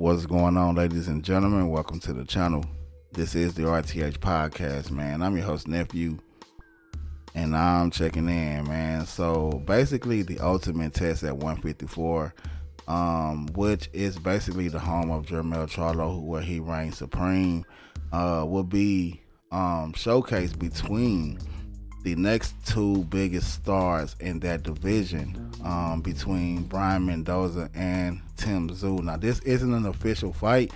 What's going on, ladies and gentlemen? Welcome to the channel. This is the RTH podcast, man. I'm your host, Nephew, and I'm checking in, man. So basically the ultimate test at 154, which is basically the home of Jermell Charlo, where he reigns supreme, will be showcased between the next two biggest stars in that division, between Brian Mendoza and Tim Tszyu. Now, this isn't an official fight,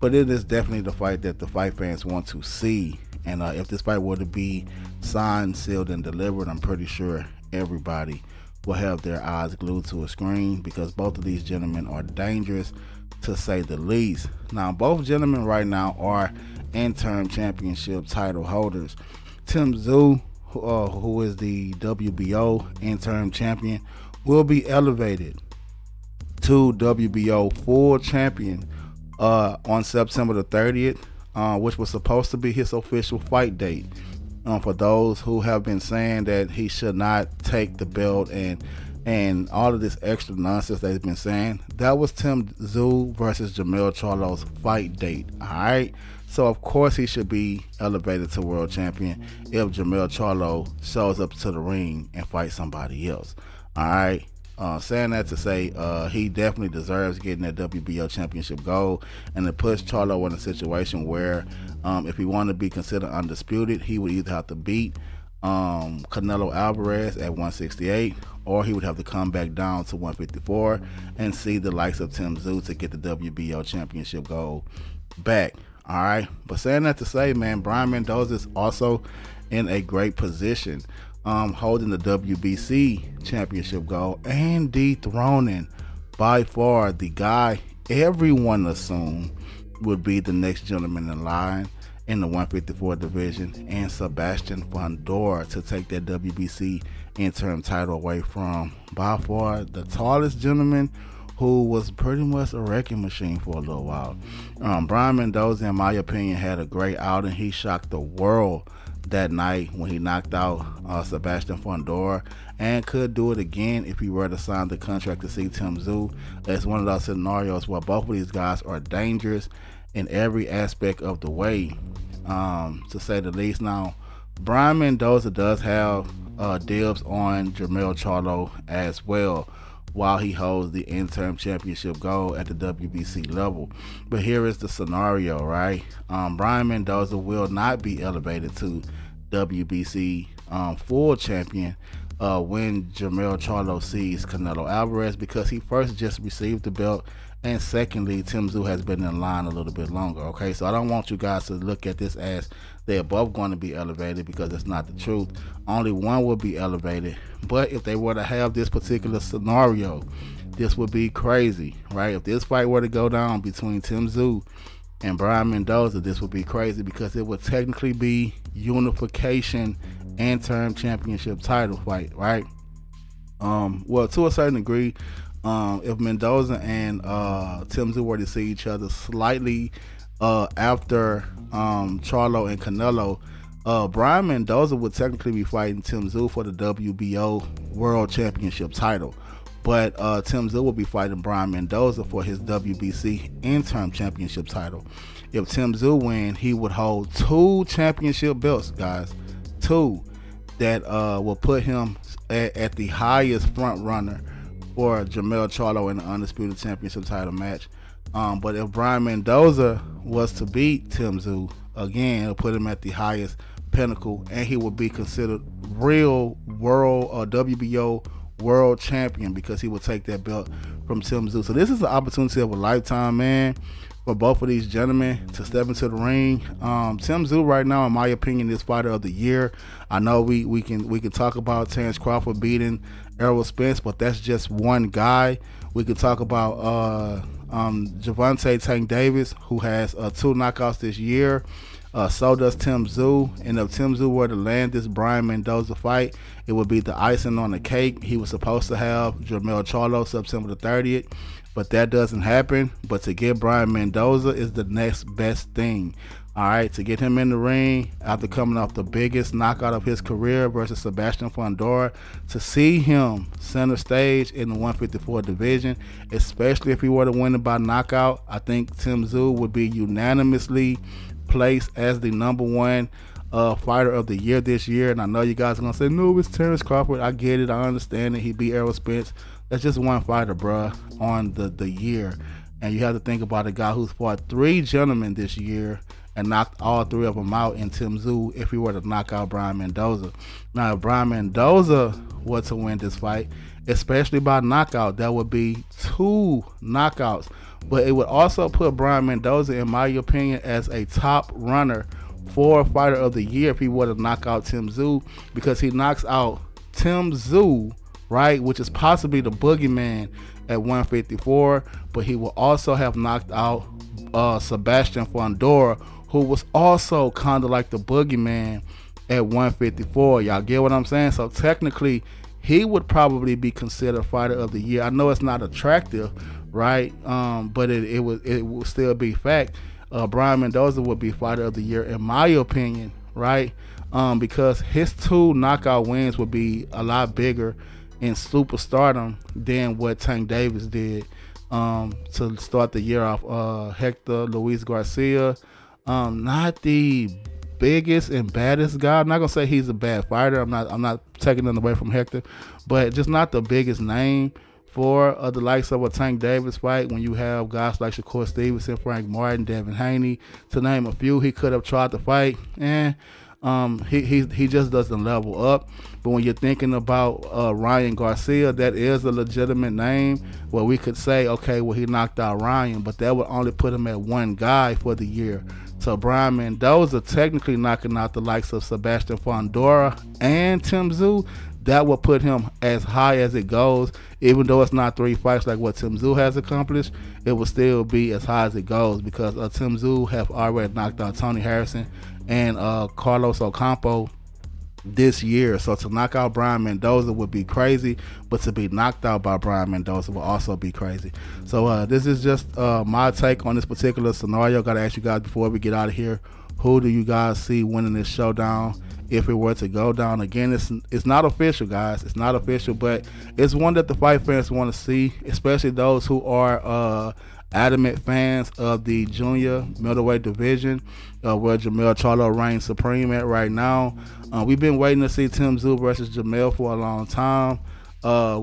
but it is definitely the fight that the fight fans want to see. And if this fight were to be signed, sealed, and delivered, I'm pretty sure everybody will have their eyes glued to a screen, because both of these gentlemen are dangerous, to say the least. Now, both gentlemen right now are interim championship title holders. Tim Tszyu, who is the WBO interim champion, will be elevated to WBO full champion on September the 30th, which was supposed to be his official fight date. For those who have been saying that he should not take the belt and all of this extra nonsense they've been saying, that was Tim Tszyu versus Jermell Charlo's fight date, all right? So, of course, he should be elevated to world champion if Jermell Charlo shows up to the ring and fights somebody else, all right? Saying that to say he definitely deserves getting that WBO championship goal, and to push Charlo in a situation where if he wanted to be considered undisputed, he would either have to beat Canelo Alvarez at 168, or he would have to come back down to 154 and see the likes of Tim Tszyu to get the WBO championship goal back. All right, but saying that to say, man, Brian Mendoza is also in a great position, holding the WBC championship goal and dethroning by far the guy everyone assumed would be the next gentleman in line in the 154 division, and Sebastian Fundora, to take that WBC interim title away from by far the tallest gentleman, who was pretty much a wrecking machine for a little while. Brian Mendoza, in my opinion, had a great outing. He shocked the world that night when he knocked out Sebastian Fundora, and could do it again if he were to sign the contract to see Tim Tszyu. It's one of those scenarios where both of these guys are dangerous in every aspect of the way, to say the least. Now, Brian Mendoza does have dibs on Jermell Charlo as well, while he holds the interim championship goal at the WBC level. But here is the scenario, right? Brian Mendoza will not be elevated to WBC full champion when Jermell Charlo sees Canelo Alvarez, because he first just received the belt, and secondly, Tim Tszyu has been in line a little bit longer, okay? So I don't want you guys to look at this as they're both going to be elevated, because that's not the truth. Only one will be elevated. But if they were to have this particular scenario, this would be crazy, right? If this fight were to go down between Tim Tszyu and Brian Mendoza, this would be crazy, because it would technically be unification interim championship title fight, right? Well, to a certain degree, if Mendoza and Tim Tszyu were to see each other slightly after Charlo and Canelo, Brian Mendoza would technically be fighting Tim Tszyu for the WBO World Championship title, but Tim Tszyu will be fighting Brian Mendoza for his WBC interim championship title. If Tim Tszyu wins, he would hold two championship belts, guys, two, that will put him at the highest front runner for Jermell Charlo in the undisputed championship title match. But if Brian Mendoza was to beat Tim Tszyu, again, it'll put him at the highest pinnacle, and he would be considered real world or WBO world champion, because he would take that belt from Tim Tszyu. So this is an opportunity of a lifetime, man, for both of these gentlemen to step into the ring. Tim Tszyu right now, in my opinion, is fighter of the year. I know we can talk about Terrence Crawford beating Errol Spence, but that's just one guy. We could talk about Gervonta Tank Davis, who has two knockouts this year. So does Tim Tszyu. And if Tim Tszyu were to land this Brian Mendoza fight, it would be the icing on the cake. He was supposed to have Jermell Charlo September the 30th, but that doesn't happen. But to get Brian Mendoza is the next best thing. All right, to get him in the ring after coming off the biggest knockout of his career versus Sebastian Fundora, to see him center stage in the 154 division, especially if he were to win it by knockout, I think Tim Tszyu would be unanimously placed as the #1 fighter of the year this year. And I know you guys are going to say, no, it's Terrence Crawford. I get it. I understand that he beat Errol Spence. That's just one fighter, bruh, on the year. And you have to think about a guy who's fought 3 gentlemen this year and knocked all 3 of them out in Tim Tszyu if he were to knock out Brian Mendoza. Now, if Brian Mendoza were to win this fight, especially by knockout, that would be 2 knockouts. But it would also put Brian Mendoza, in my opinion, as a top runner for fighter of the year if he were to knock out Tim Tszyu, because he knocks out Tim Tszyu, right, which is possibly the boogeyman at 154, but he will also have knocked out Sebastian Fundora, who was also kind of like the boogeyman at 154. Y'all get what I'm saying? So technically, he would probably be considered fighter of the year. I know it's not attractive, right? But it will still be fact. Brian Mendoza would be fighter of the year, in my opinion, right? Because his 2 knockout wins would be a lot bigger in superstardom than what Tank Davis did to start the year off. Hector Luis Garcia, not the biggest and baddest guy. I'm not gonna say he's a bad fighter. I'm not taking them away from Hector, but just not the biggest name for the likes of a Tank Davis fight. When you have guys like Shakur Stevenson, Frank Martin, Devin Haney, to name a few, he could have tried to fight, and he just doesn't level up. But when you're thinking about Ryan Garcia, that is a legitimate name where we could say, okay, well, he knocked out Ryan, but that would only put him at 1 guy for the year. So Brian Mendoza technically knocking out the likes of Sebastian Fundora and Tim Tszyu, that will put him as high as it goes. Even though it's not 3 fights like what Tim Tszyu has accomplished, it will still be as high as it goes, because Tim Tszyu have already knocked out Tony Harrison and Carlos Ocampo this year. So to knock out Brian Mendoza would be crazy, but to be knocked out by Brian Mendoza will also be crazy. So this is just my take on this particular scenario. Gotta ask you guys before we get out of here, who do you guys see winning this showdown if it were to go down? Again, it's not official, guys. It's not official, but it's one that the fight fans want to see, especially those who are adamant fans of the junior middleweight division, where Jermell Charlo reigns supreme at right now. We've been waiting to see Tim Tszyu versus Jermell for a long time.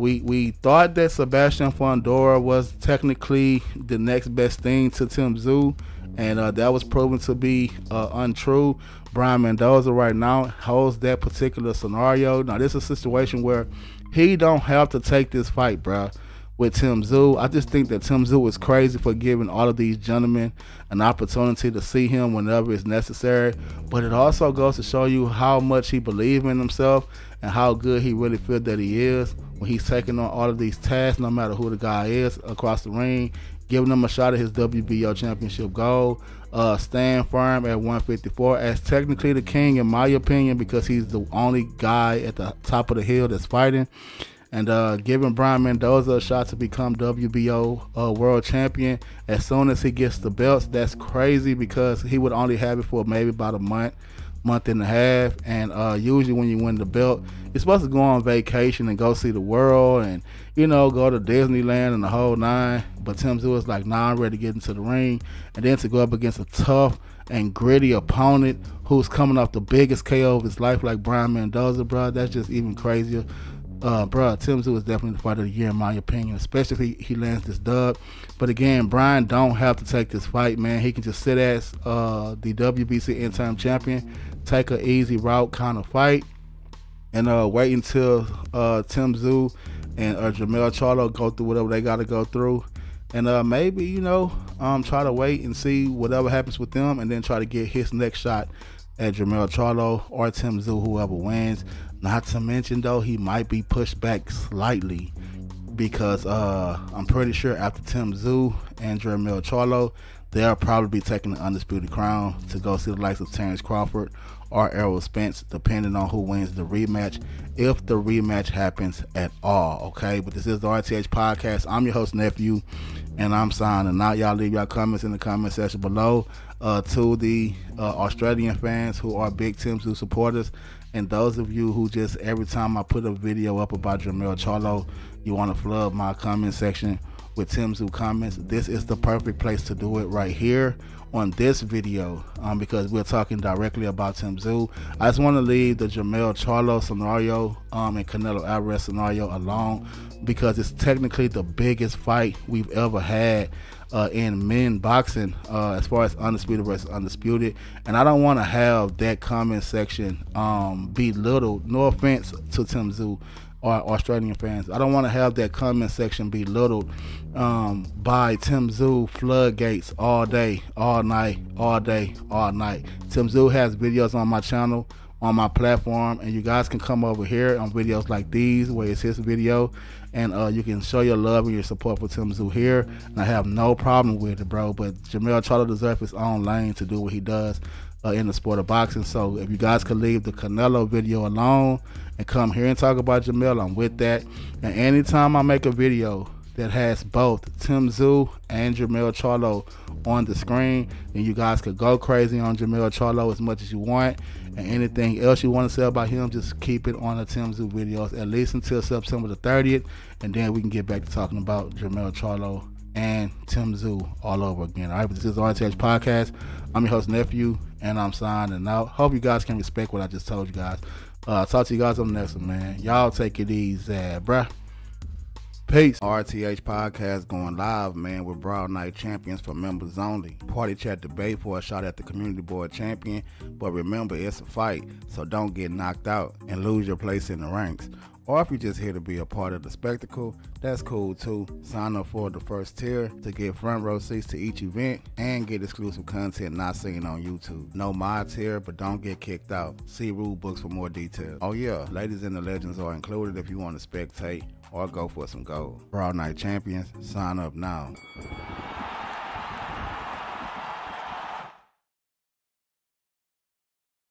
We thought that Sebastian Fundora was technically the next best thing to Tim Tszyu, and that was proven to be untrue. Brian Mendoza right now holds that particular scenario. Now, this is a situation where he don't have to take this fight, bro, with Tim Tszyu. I just think that Tim Tszyu is crazy for giving all of these gentlemen an opportunity to see him whenever it's necessary. But it also goes to show you how much he believes in himself and how good he really feels that he is when he's taking on all of these tasks, no matter who the guy is across the ring, giving him a shot at his WBO championship goal, staying firm at 154 as technically the king, in my opinion, because he's the only guy at the top of the hill that's fighting, and giving Brian Mendoza a shot to become WBO world champion as soon as he gets the belts. That's crazy, because he would only have it for maybe about a month and a half, and usually when you win the belt, you're supposed to go on vacation and go see the world and, you know, go to Disneyland and the whole 9. But Tim Tszyu is like, nah, I'm ready to get into the ring. And then to go up against a tough and gritty opponent who's coming off the biggest KO of his life like Brian Mendoza, bro, that's just even crazier. Bro, Tim Tszyu is definitely the fighter of the year, in my opinion, especially if he lands this dub. But again, Brian don't have to take this fight, man. He can just sit as the WBC interim champion, take an easy route kind of fight, and wait until Tim Tszyu and Jermell Charlo go through whatever they got to go through, and maybe, you know, try to wait and see whatever happens with them, and then try to get his next shot at Jermell Charlo or Tim Tszyu, whoever wins. Not to mention, though, he might be pushed back slightly, because I'm pretty sure after Tim Tszyu and Jermell Charlo, they'll probably be taking the undisputed crown to go see the likes of Terrence Crawford or Errol Spence, depending on who wins the rematch, if the rematch happens at all. Okay, but this is the RTH podcast. I'm your host, Nephew, and I'm signing out. Y'all leave y'all comments in the comment section below. To the Australian fans who are big Tim Tszyu supporters, and those of you who just every time I put a video up about Jermell Charlo, you want to flood my comment section with Tim Tszyu comments, this is the perfect place to do it right here on this video, because we're talking directly about Tim Tszyu. I just want to leave the Jermell Charlo scenario and Canelo Alvarez scenario alone, because it's technically the biggest fight we've ever had in men boxing, as far as Undisputed versus Undisputed, and I don't want to have that comment section belittled. No offense to Tim Tszyu or Australian fans, I don't want to have that comment section belittled by Tim Tszyu floodgates all day, all night, all day, all night. Tim Tszyu has videos on my channel, on my platform, and you guys can come over here on videos like these where it's his video, and you can show your love and your support for Tim Tszyu here, and I have no problem with it, bro. But Jermell Charlo deserves his own lane to do what he does in the sport of boxing. So if you guys could leave the Canelo video alone and come here and talk about Jermell, I'm with that. And anytime I make a video that has both Tim Tszyu and Jermell Charlo on the screen, then you guys could go crazy on Jermell Charlo as much as you want, and anything else you want to say about him, just keep it on the Tim Tszyu videos, at least until September the 30th, and then we can get back to talking about Jermell Charlo and Tim Tszyu all over again. All right, but this is the RTH Podcast. I'm your host, Nephew, and I'm signing out. Hope you guys can respect what I just told you guys. Talk to you guys on the next one, man. Y'all take it easy, bruh. Peace. RTH Podcast going live, man, with Broad Night Champions for members only. Party chat debate for a shot at the Community Board Champion, but remember, it's a fight, so don't get knocked out and lose your place in the ranks. Or if you're just here to be a part of the spectacle, that's cool too. Sign up for the first tier to get front row seats to each event and get exclusive content not seen on YouTube. No mod tier, but don't get kicked out. See rule books for more details. Oh yeah, ladies and the legends are included if you want to spectate or go for some gold. Broad Night Champions, sign up now.